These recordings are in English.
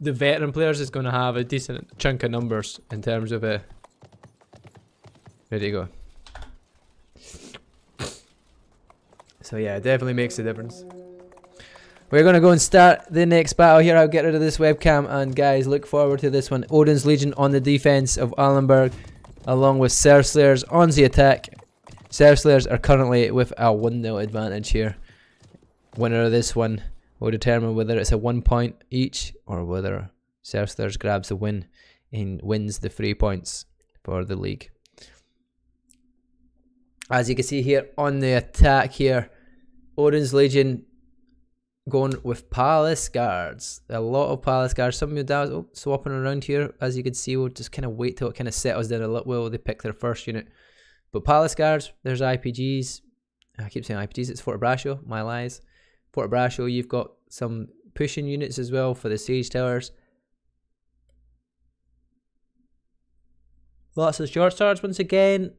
the veteran players is going to have a decent chunk of numbers in terms of it. There you go. So yeah, it definitely makes a difference. We're going to go and start the next battle here. I'll get rid of this webcam, and guys, look forward to this one. Odin's Legion on the defense of Allenberg, along with Serfslayers on the attack. Serfslayers are currently with a 1-0 advantage here. Winner of this one will determine whether it's a 1 point each or whether Serfslayers grabs the win and wins the 3 points for the league. As you can see here on the attack here, Odin's Legion going with palace guards, a lot of palace guards. Some of that was swapping around here, as you can see. We'll just kind of wait till it kind of settles down a little while they pick their first unit. But palace guards, there's IPGs. I keep saying IPGs, it's Forte Braccio, my lies. Forte Braccio, you've got some pushing units as well for the siege towers. Lots of short swords once again.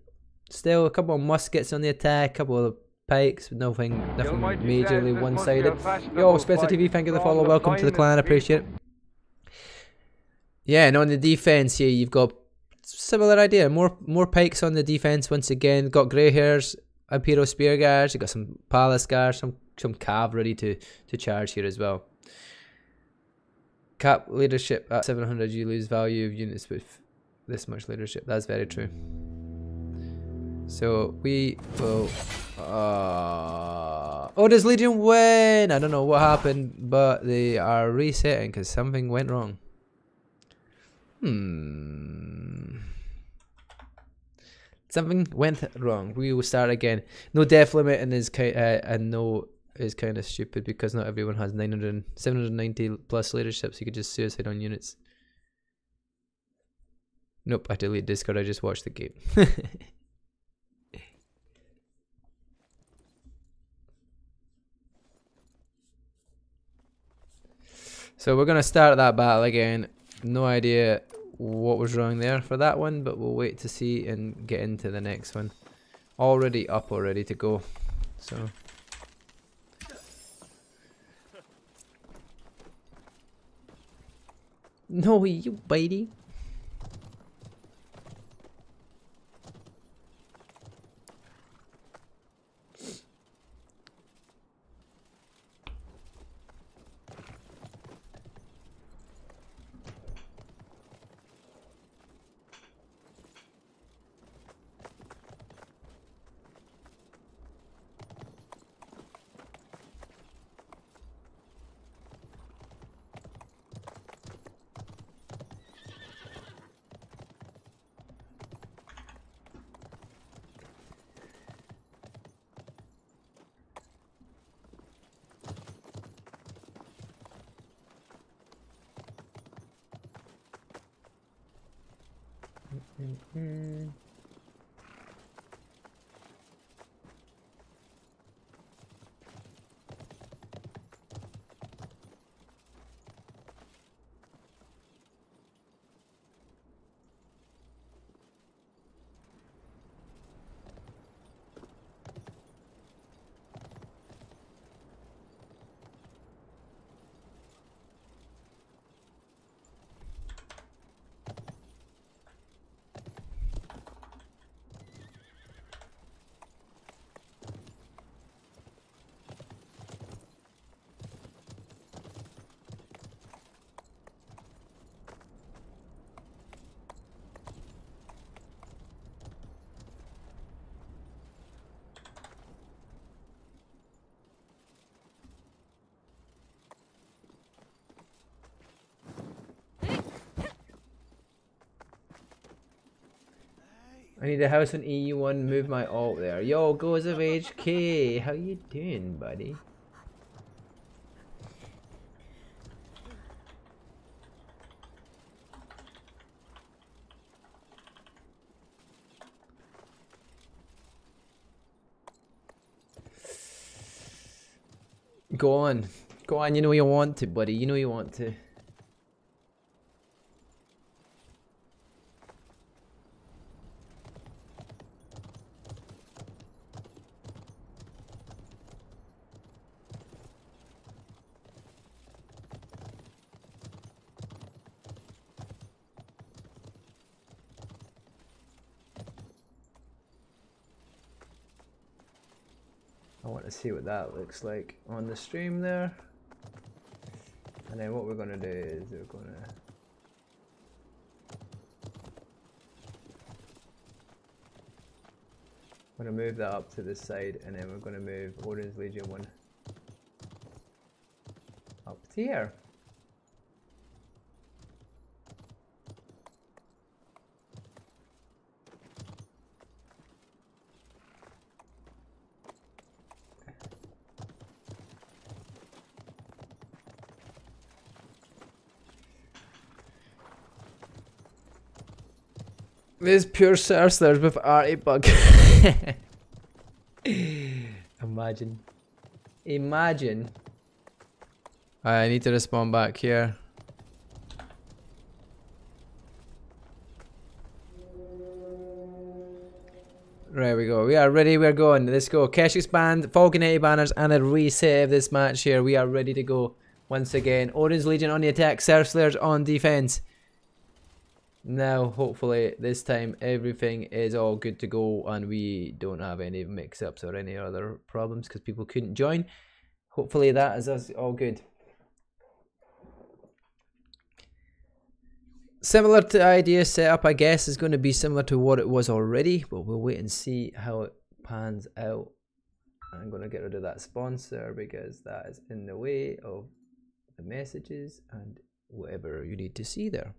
Still a couple of muskets on the attack, a couple of pikes, nothing majorly one-sided. Yo, SpencerTV, thank you for the follow. Welcome to the clan, appreciate it. Yeah, and on the defense here, you've got similar idea. More pikes on the defense once again. Got grey hairs, imperial spear guards. You got some palace guards, some cavalry to charge here as well. Cap leadership at 700. You lose value of units with this much leadership. That's very true. So we will. Odin's Legion win! I don't know what happened, but they are resetting because something went wrong. Something went wrong. We will start again. No death limit is kind of stupid because not everyone has 790 plus leadership, so you could just suicide on units. Nope, I delete Discord. I just watched the game. So we're going to start that battle again. No idea what was wrong there for that one, but we'll wait to see and get into the next one. Already up, already to go. So no, you bitey. I need a house on EU1, move my alt there. Yo, goes of HK, how you doing, buddy? Go on. Go on, you know you want to, buddy. You know you want to. want to see what that looks like on the stream there. And then what we're going to do is we're going to... I'm going to move that up to this side, and then we're going to move Odin's Legion 1 up to here. This pure Serfslayer with R8 Buck. Imagine. I need to respond back here. Right, we go. We are ready. We're going. Let's go. Kesh expand, Falcon 80 banners, and a reset of this match here. We are ready to go once again. Odin's Legion on the attack, Serfslayers on defense. Now, hopefully, this time everything is all good to go and we don't have any mix-ups or any other problems because people couldn't join. Hopefully, that is us all good. Similar to idea setup, I guess, is going to be similar to what it was already, but we'll wait and see how it pans out. I'm going to get rid of that sponsor because that is in the way of the messages and whatever you need to see there.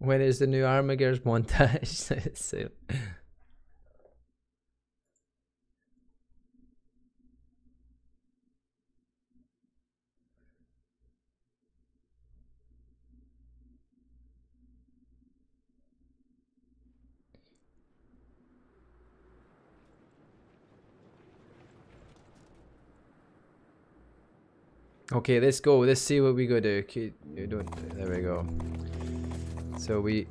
When is the new Armageddon montage? So. Okay, let's go. Let's see what we go do. Okay, there we go. So we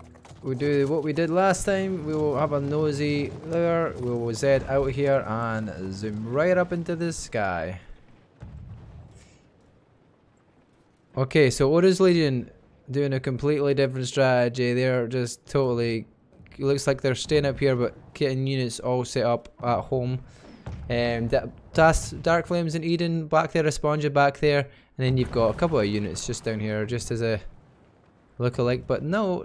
do what we did last time. We will have a nosy there. We will Z out here and zoom right up into the sky. Okay, so Odin's Legion doing a completely different strategy. They're just totally... It looks like they're staying up here but getting units all set up at home. Dark Flames in Eden back there, a Spongia back there. And then you've got a couple of units just down here just as a... look-alike, but no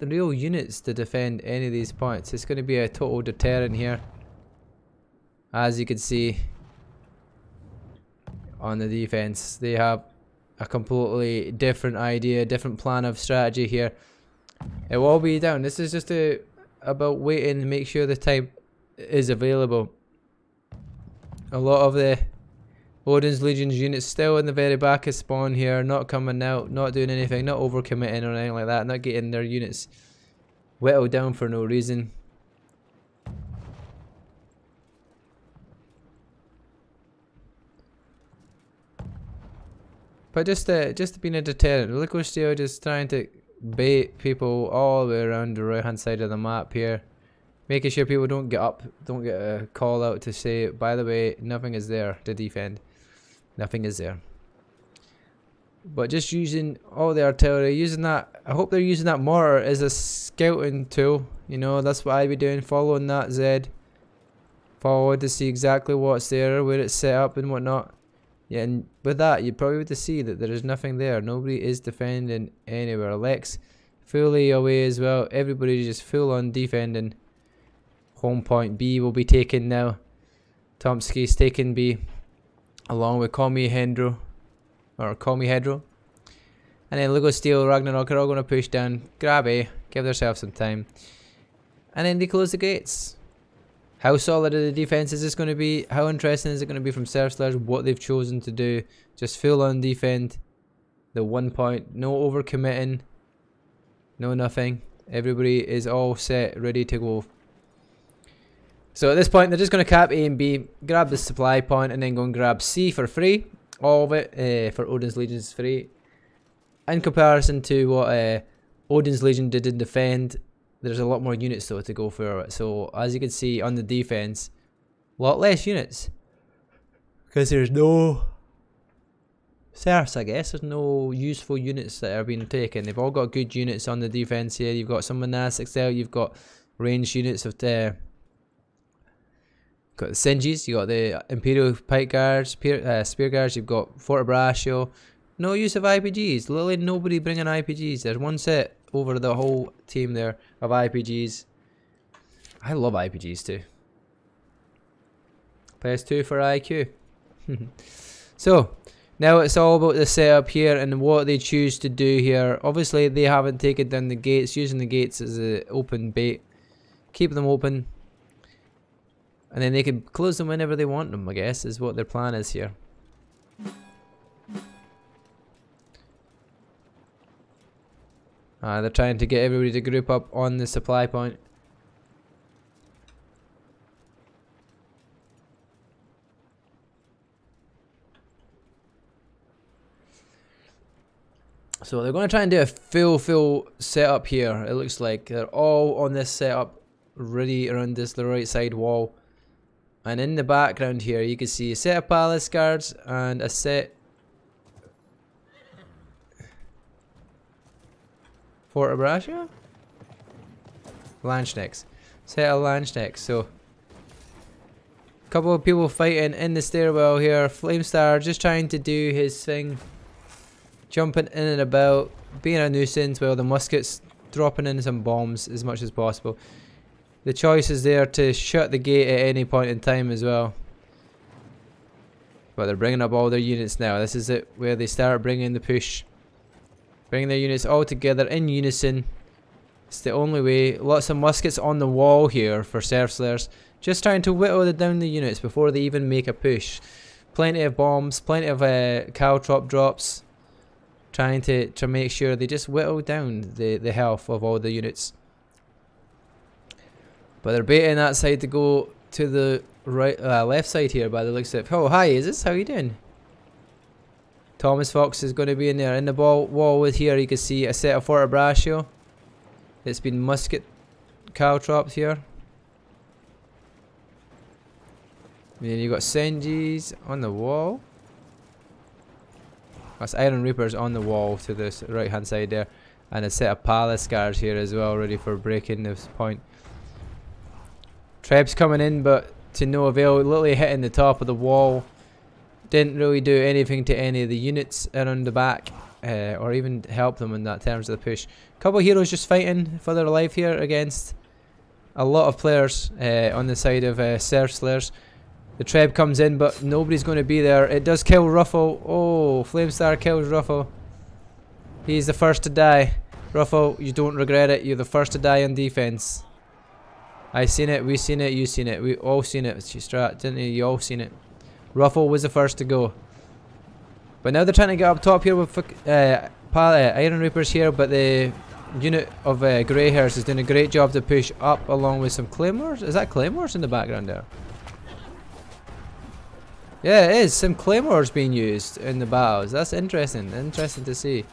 real units to defend any of these points. It's going to be a total deterrent here, as you can see on the defense. They have a completely different idea, different plan of strategy here. It will all be down. This is just about waiting to make sure the time is available. A lot of the Odin's Legion's units still in the very back of spawn here, not coming out, not doing anything, not overcommitting or anything like that, not getting their units whittled down for no reason. But just being a deterrent. Lucosteel just trying to bait people all the way around the right hand side of the map here, making sure people don't get up, don't get a call out to say, by the way, nothing is there to defend. Nothing is there. But just using all the artillery, using that, I hope they're using that mortar as a scouting tool. You know, that's what I'd be doing, following that Z forward to see exactly what's there, where it's set up and whatnot. Yeah, and with that, you probably would see that there is nothing there. Nobody is defending anywhere. Lex fully away as well. Everybody's just full on defending. Home point B will be taken now. Tomsky's taken B, along with Call Me Hedro, or Call Me Hedro. And then Lucosteel, Ragnarok are all going to push down, grab A, give themselves some time. And then they close the gates. How solid of the defense is this going to be? How interesting is it going to be from Serfslayer? What they've chosen to do. Just full on defend. The 1 point. No overcommitting. No nothing. Everybody is all set. Ready to go. So at this point they're just going to cap A and B. Grab the supply point and then go and grab C for free. All of it for Odin's Legion is free. In comparison to what Odin's Legion did in defend. There's a lot more units though to go for it. So as you can see on the defense, a lot less units. Because there's no serfs, I guess. There's no useful units that are being taken. They've all got good units on the defense here. You've got some monastics there. You've got ranged units of there. Got the Cengiz. You've got the Imperial Pike Guards, Spear Guards. You've got Forte Braccio. No use of IPGs. Literally nobody bringing IPGs. There's one set over the whole team there of IPGs. I love IPGs too. PS2 for IQ. So now it's all about the setup here and what they choose to do here. Obviously they haven't taken down the gates, using the gates as an open bait. Keep them open and then they can close them whenever they want them, I guess, is what their plan is here. They're trying to get everybody to group up on the supply point. So they're going to try and do a full setup here. It looks like they're all on this setup, ready around this the right side wall. And in the background here, you can see a set of palace guards and a set Forte Braccio? Lanchniks. Set of Lanchniks. So, a couple of people fighting in the stairwell here. Flamestar just trying to do his thing. Jumping in and about. Being a nuisance while the muskets dropping in some bombs as much as possible. The choice is there to shut the gate at any point in time as well. But they're bringing up all their units now. This is it where they start bringing the push. Bring their units all together in unison. It's the only way. Lots of muskets on the wall here for Serfslayers. Just trying to whittle down the units before they even make a push. Plenty of bombs, plenty of caltrop drops. Trying to make sure they just whittle down the health of all the units. But they're baiting that side to go to the right, left side here by the looks of it. Oh, hi, is this? How you doing? Thomas Fox is going to be in there. In the wall with here, you can see a set of Forte Braccio. It's been musket caltrops here. And then you've got Cengiz on the wall. That's Iron Reapers on the wall to the right hand side there. And a set of Palace Guards here as well, ready for breaking this point. Treb's coming in, but to no avail, literally hitting the top of the wall. Didn't really do anything to any of the units around the back, or even help them in that terms of the push. A couple of heroes just fighting for their life here against a lot of players on the side of Serfslayers. The Treb comes in, but nobody's going to be there. It does kill Ruffle. Oh, Flamestar kills Ruffle. He's the first to die. Ruffle, you don't regret it. You're the first to die on defense. I seen it. We seen it. You seen it. We all seen it. Strat, didn't you? You all seen it. Ruffle was the first to go. But now they're trying to get up top here with Iron Reapers here, but the unit of Grey Hairs is doing a great job to push up along with some Claymores. Is that Claymores in the background there? Yeah, it is. Some Claymores being used in the battles. That's interesting. Interesting to see.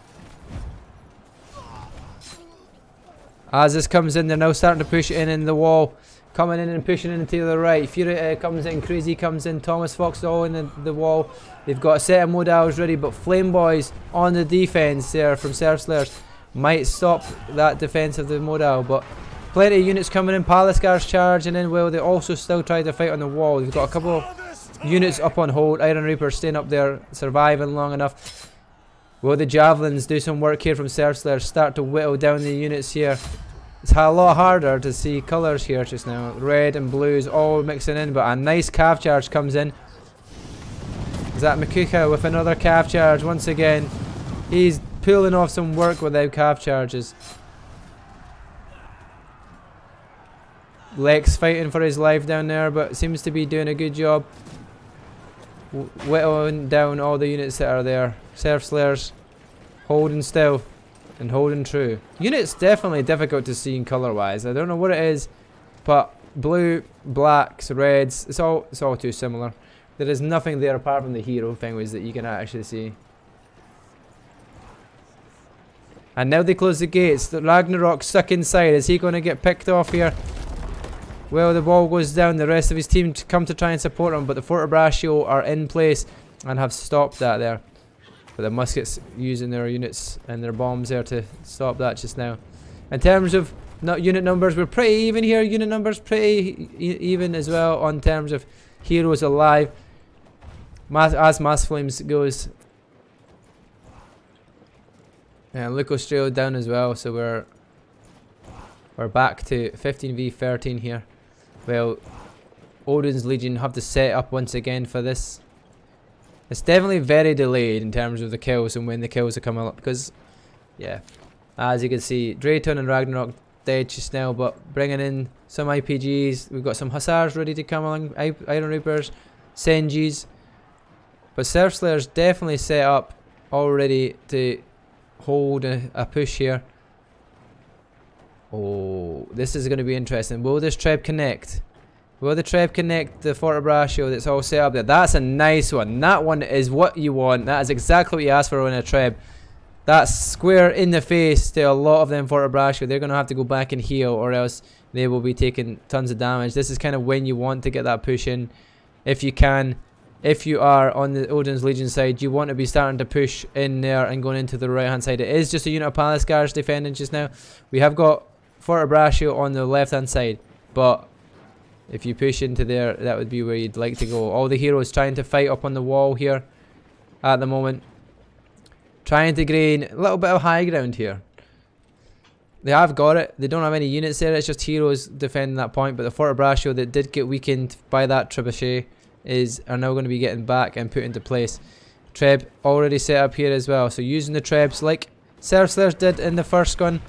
As this comes in, they're now starting to push in the wall. Coming in and pushing into the right. Fury comes in, Crazy comes in, Thomas Fox all in the wall. They've got a set of modals ready, but Flame Boys on the defense there from Serfslayers might stop that defense of the modal, but plenty of units coming in. Palace Guards charging in. Well, they also still try to fight on the wall. They've got a couple of units up on hold. Iron Reaper staying up there, surviving long enough. Will the Javelins do some work here from Serfslayers? Start to whittle down the units here. It's a lot harder to see colours here just now. Red and blues all mixing in, but a nice calf charge comes in. Is that Makuka with another calf charge once again? He's pulling off some work without calf charges. Lex fighting for his life down there, but seems to be doing a good job whittling down all the units that are there. Serfslayers holding still and holding true. Units definitely difficult to see in color wise. I don't know what it is, but blue, blacks, reds, it's all too similar. There is nothing there apart from the hero thingways that you can actually see. And now they close the gates. The Ragnarok stuck inside. Is he going to get picked off here? Well, the wall goes down. The rest of his team come to try and support him, but the Forte Braccio are in place and have stopped that there. But the muskets using their units and their bombs there to stop that just now. In terms of not unit numbers, we're pretty even here. Unit numbers pretty even as well on terms of heroes alive. As Mass Flames goes. And Lucosteel down as well, so we're back to 15v13 here. Well, Odin's Legion have to set up once again for this. It's definitely very delayed in terms of the kills and when the kills are coming up, because, yeah, as you can see, Drayton and Ragnarok dead just now, but bringing in some IPGs. We've got some Hussars ready to come along, Iron Reapers, Cengiz. But Serfslayer's definitely set up already to hold a push here. Oh, this is going to be interesting. Will this Treb connect? Will the Treb connect the Forte Braccio that's all set up there? That's a nice one. That one is what you want. That is exactly what you asked for on a Treb. That's square in the face to a lot of them Forte Braccio. They're going to have to go back and heal or else they will be taking tons of damage. This is kind of when you want to get that push in. If you can, if you are on the Odin's Legion side, you want to be starting to push in there and going into the right hand side. It is just a unit of Palace Guards defending just now. We have got Forte Braccio on the left hand side, but if you push into there, that would be where you'd like to go. All the heroes trying to fight up on the wall here at the moment. Trying to gain a little bit of high ground here. They have got it. They don't have any units there. It's just heroes defending that point. But the Forte Braccio that did get weakened by that trebuchet are now going to be getting back and put into place. Treb already set up here as well. So using the Trebs like Serfslayers did in the first gun.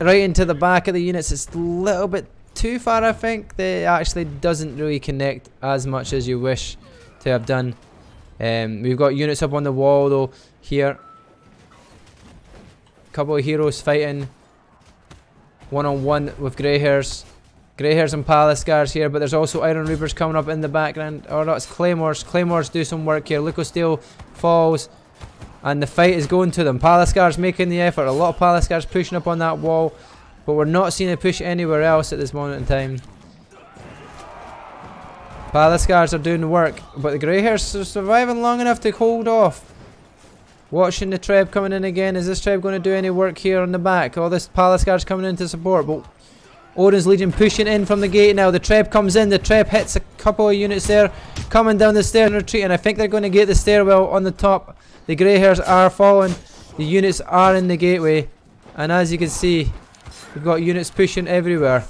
Right into the back of the units. It's a little bit too far, I think. They actually doesn't really connect as much as you wish to have done. We've got units up on the wall though here. A couple of heroes fighting one-on-one with grey hairs. Grey hairs and Palace Guards here, but there's also Iron Reapers coming up in the background. Oh no, it's Claymores. Claymores do some work here. Lucosteel falls and the fight is going to them. Palace Guards making the effort. A lot of Palace Guards pushing up on that wall, but we're not seeing a push anywhere else at this moment in time. Palace Guards are doing the work, but the grey hairs are surviving long enough to hold off. Watching the Treb coming in again. Is this Treb going to do any work here on the back? All this Palace Guards coming in to support, but Odin's Legion pushing in from the gate now. The Treb comes in. The Treb hits a couple of units there, coming down the stair and retreating. I think they're going to get the stairwell on the top. The grey hairs are falling. The units are in the gateway, and as you can see, we've got units pushing everywhere.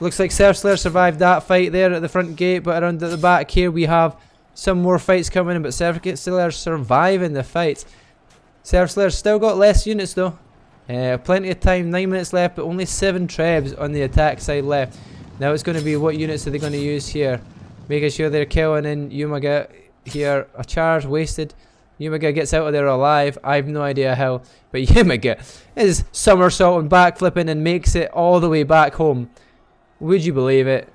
Looks like Serfslayer survived that fight there at the front gate, but around at the back here we have some more fights coming in, but Serfslayer surviving the fight. Serfslayer still got less units though. Plenty of time, 9 minutes left, but only 7 trebs on the attack side left. Now it's going to be what units are they going to use here. Making sure they're killing in Yumuga here. A charge wasted. Yumuga gets out of there alive. I have no idea how, but Yumuga is somersaulting, backflipping, and makes it all the way back home. Would you believe it?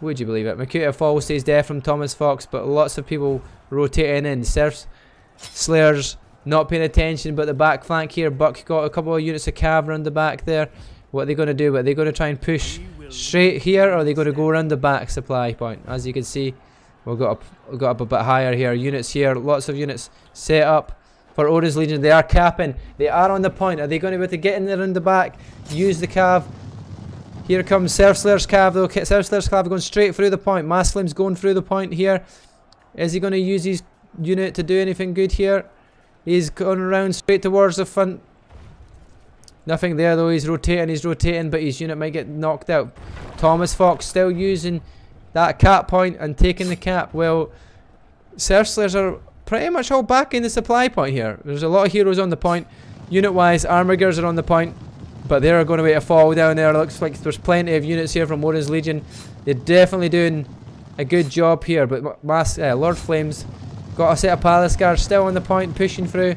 Would you believe it? Makuka falls, stays dead from Thomas Fox, but lots of people rotating in. Serfslayers not paying attention, but the back flank here. Buck got a couple of units of cav around the back there. What are they going to do? Are they going to try and push straight here, or are they going to go around the back supply point? As you can see, we got up a bit higher here. Units here, lots of units set up for Odin's Legion. They are capping. They are on the point. Are they going to be able to get in there in the back, use the cav? Here comes Serfslayer's cav though. Serfslayer's cav going straight through the point. Mass Flame's going through the point here. Is he going to use his unit to do anything good here? He's going around straight towards the front. Nothing there though. He's rotating, but his unit might get knocked out. Thomas Fox still using that cap point and taking the cap. Well, Serfslayers are pretty much all back in the supply point here. There's a lot of heroes on the point. Unit wise, armor gears are on the point. But they're going to wait a fall down there. Looks like there's plenty of units here from Odin's Legion. They're definitely doing a good job here. But Lord Flames got a set of palace guards still on the point, pushing through.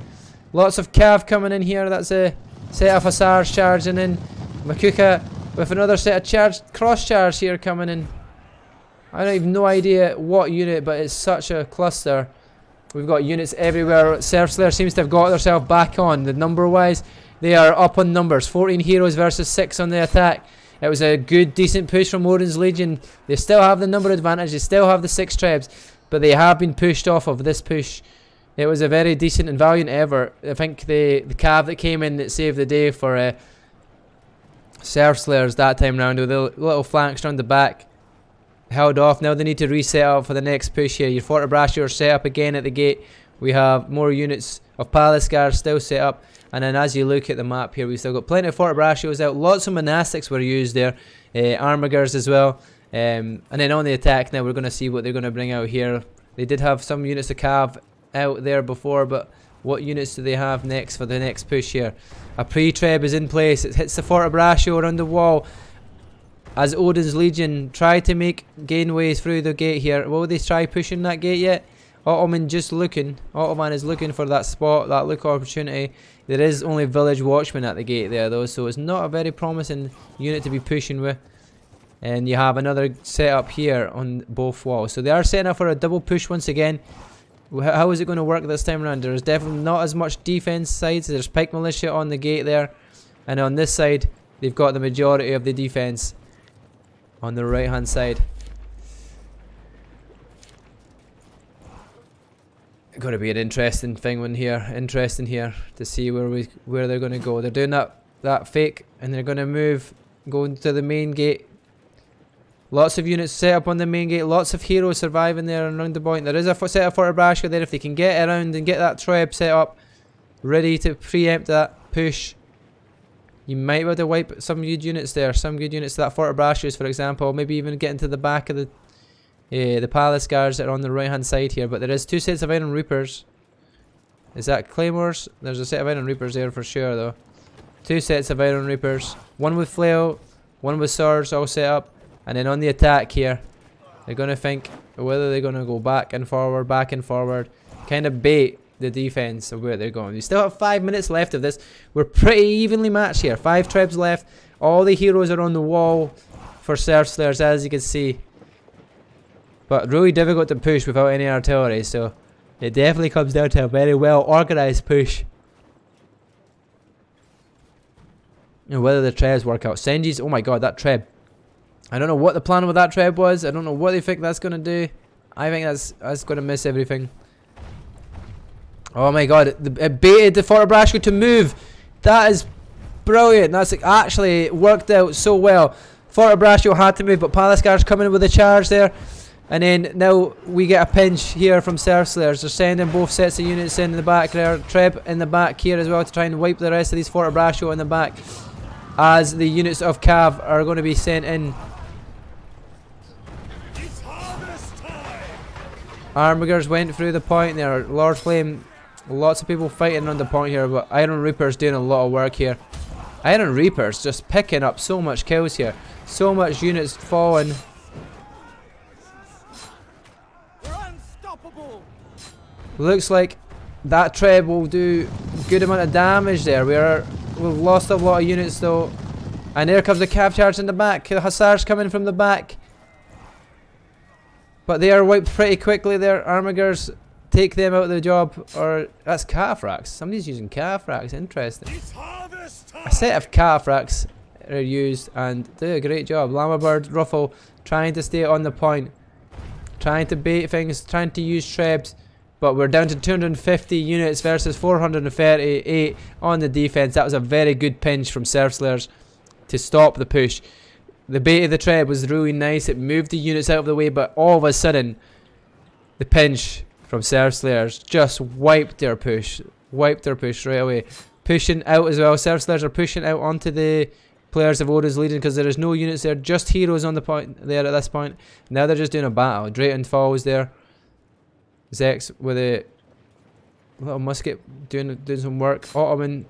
Lots of cav coming in here. That's a set of hussars charging in. Makuka with another set of cross charge here coming in. I don't have no idea what unit, but it's such a cluster. We've got units everywhere. Serfslayer seems to have got herself back on. The number wise, they are up on numbers. 14 heroes versus 6 on the attack. It was a good, decent push from Odin's Legion. They still have the number advantage. They still have the 6 tribes. But they have been pushed off of this push. It was a very decent and valiant effort. I think the cav that came in that saved the day for Serfslayers that time round, with the little flanks round the back. Held off. Now they need to reset up for the next push here. Your Forte Braccio are set up again at the gate. We have more units of palace guards still set up. And then as you look at the map here, we've still got plenty of Forte Braccios out. Lots of monastics were used there. Armigers as well. And then on the attack now, we're going to see what they're going to bring out here. They did have some units of cav out there before, but what units do they have next for the next push here? A pre-treb is in place. It hits the Forte Braccio around the wall. As Odin's Legion try to make gainways through the gate here. Will they try pushing that gate yet? Ottoman just looking. Ottoman is looking for that spot, that look opportunity. There is only village watchmen at the gate there though, so it's not a very promising unit to be pushing with. And you have another setup here on both walls. So they are setting up for a double push once again. How is it going to work this time around? There's definitely not as much defense sides. There's pike militia on the gate there. And on this side, they've got the majority of the defense on the right hand side. Going to be an interesting thing one here. Interesting here to see where they're going to go. They're doing that fake, and they're going to move, going to the main gate. Lots of units set up on the main gate. Lots of heroes surviving there and around the point. There is a set of Forte Braccio there. If they can get around and get that treb set up, ready to preempt that push, you might be able to wipe some good units there. Some good units to that Forte Braccio, for example. Maybe even get into the back of the palace guards that are on the right hand side here. But there is two sets of Iron Reapers. Is that Claymores? There's a set of Iron Reapers there for sure though. Two sets of Iron Reapers. One with flail, one with swords all set up. And then on the attack here, they're going to think whether they're going to go back and forward, kind of bait the defense of where they're going. We still have 5 minutes left of this. We're pretty evenly matched here. 5 tribes left. All the heroes are on the wall for Serfslayers, as you can see. But really difficult to push without any artillery, so it definitely comes down to a very well organized push. And whether the trebs work out. Cengiz, oh my god, that treb. I don't know what the plan with that treb was. I don't know what they think that's going to do. I think that's going to miss everything. Oh my god, it baited the Forte Braccio to move. That is brilliant. That's actually worked out so well. Forte Braccio had to move, but palace guards coming in with a charge there. And then now we get a pinch here from Serfslayers. They're sending both sets of units in the back there. Treb in the back here as well to try and wipe the rest of these Forte Braccio in the back, as the units of cav are going to be sent in. Armigers went through the point there. Lord Flame, lots of people fighting on the point here, but Iron Reapers doing a lot of work here. Iron Reapers just picking up so much kills here. So much units falling. Looks like that treb will do a good amount of damage there. We've lost a lot of units though. And there comes the cav charge in the back. The hussars coming from the back. But they are wiped pretty quickly there. Armigers take them out of the job. Or that's calf racks. Somebody's using calf racks. Interesting. A set of calf racks are used and do a great job. Llama bird, Ruffle, trying to stay on the point, trying to bait things, trying to use trebs. But we're down to 250 units versus 438 on the defense. That was a very good pinch from Serfslayers to stop the push. The bait of the treb was really nice. It moved the units out of the way, but all of a sudden, the pinch from Serfslayers just wiped their push. Wiped their push right away. Pushing out as well. Serfslayers are pushing out onto the players of Odin's Legion because there is no units there. Just heroes on the point there at this point. Now they're just doing a battle. Drayton falls there. Zex with a little musket doing some work. Ottoman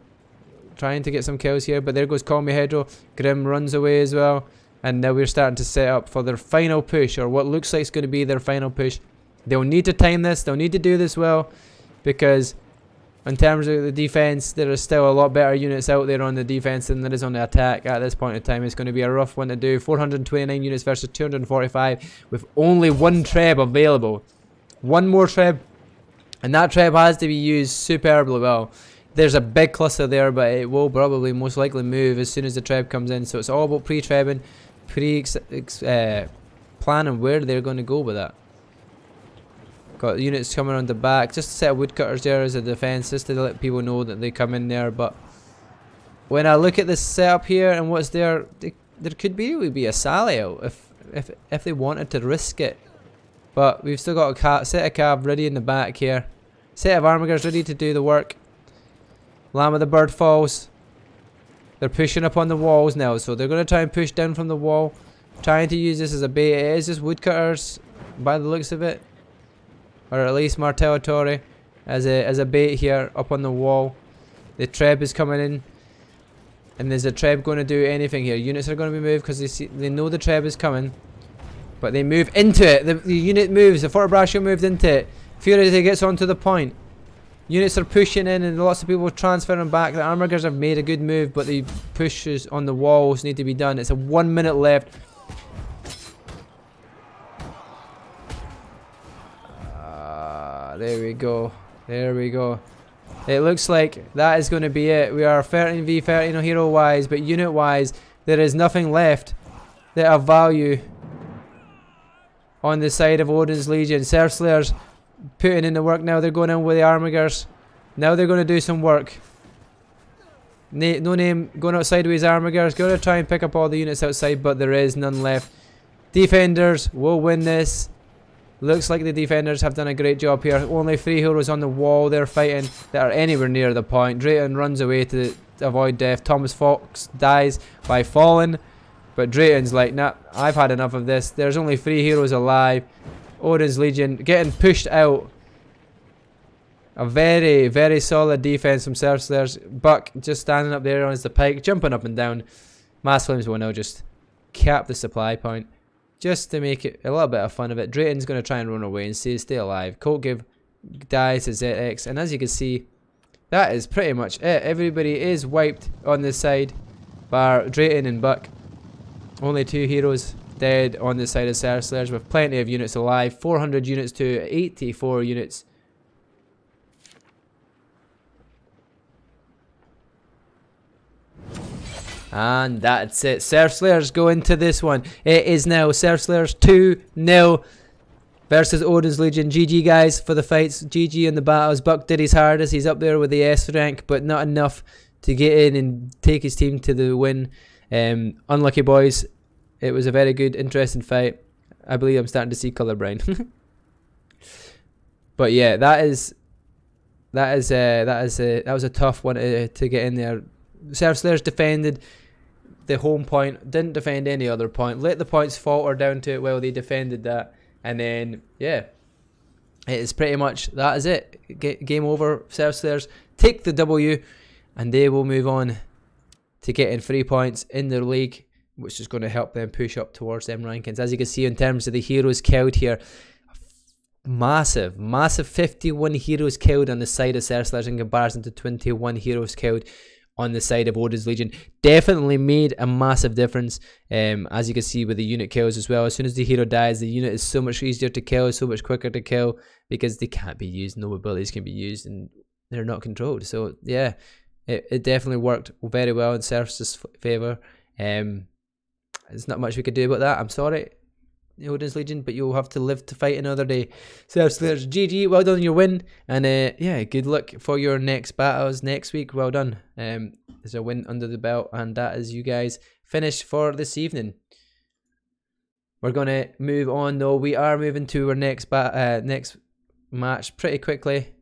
trying to get some kills here, but there goes Call Me Hedro. Grim runs away as well, and now we're starting to set up for their final push, or what looks like it's going to be their final push. They'll need to time this, they'll need to do this well, because in terms of the defense, there are still a lot better units out there on the defense than there is on the attack at this point in time. It's going to be a rough one to do. 429 units versus 245 with only one treb available. One more treb, and that treb has to be used superbly well. There's a big cluster there, but it will probably most likely move as soon as the treb comes in. So it's all about pre-trebbing, planning where they're going to go with that. Got units coming on the back, just a set of woodcutters there as a defence, just to let people know that they come in there. But when I look at this setup here and what's there, there could be really be a sally out if they wanted to risk it. But we've still got a set of cav ready in the back here, set of armigers ready to do the work. Llama the bird falls. They're pushing up on the walls now, so they're going to try and push down from the wall, trying to use this as a bait. It is just woodcutters by the looks of it, or at least Martellatore as a bait here up on the wall. The treb is coming in, and there's a treb going to do anything here. Units are going to be moved because they know the treb is coming, but they move into it. The unit moves. The Forte Braccio moved into it. Furiously gets onto the point. Units are pushing in, and lots of people transferring back. The armigers have made a good move, but the pushes on the walls need to be done. It's a 1 minute left. There we go. There we go. It looks like that is going to be it. We are 13v13 hero wise, but unit wise, there is nothing left that of value on the side of Odin's Legion. Serfslayers putting in the work now. They're going in with the armigers. Now they're going to do some work. No name going out sideways armigers. Going to try and pick up all the units outside, but there is none left. Defenders will win this. Looks like the defenders have done a great job here. Only three heroes on the wall they're fighting that are anywhere near the point. Drayton runs away to avoid death. Thomas Fox dies by falling, but Drayton's like, nah, I've had enough of this. There's only three heroes alive. Odin's Legion getting pushed out. A very, very solid defense from Serfslayers. Buck just standing up there on the pike, jumping up and down. Mass Flames will now just cap the supply point, just to make it a little bit of fun of it. Drayton's going to try and run away and stay alive. Colt give dies to ZX, and as you can see, that is pretty much it. Everybody is wiped on this side, bar Drayton and Buck. Only two heroes dead on the side of Serfslayers, with plenty of units alive. 400 units to 84 units. And that's it. Serfslayers go into this one. It is now Serfslayers 2-0 versus Odin's Legion. GG guys for the fights. GG in the battles. Buck did his hardest. He's up there with the S rank, but not enough to get in and take his team to the win. Unlucky boys. It was a very good, interesting fight. I believe I'm starting to see colorblind. But yeah, that was a tough one to get in there. Serfslayers defended the home point, didn't defend any other point, let the points falter down to it while they defended that, and then yeah, it is pretty much that is it. Game over. Serfslayers take the W, and they will move on to getting 3 points in their league, which is going to help them push up towards them rankings. As you can see, in terms of the heroes killed here, massive 51 heroes killed on the side of Serfslayers in comparison to 21 heroes killed on the side of Odin's Legion. Definitely made a massive difference, as you can see with the unit kills as well. As soon as the hero dies, the unit is so much easier to kill, so much quicker to kill, because they can't be used, no abilities can be used, and they're not controlled. So yeah, it definitely worked very well in Serf's favour. There's not much we could do about that, I'm sorry, Odin's Legion, but you'll have to live to fight another day. Serfslayers, GG, well done on your win, and yeah, good luck for your next battles next week. Well done. There's a win under the belt, and that is you guys finished for this evening. We're gonna move on though. We are moving to our next match pretty quickly.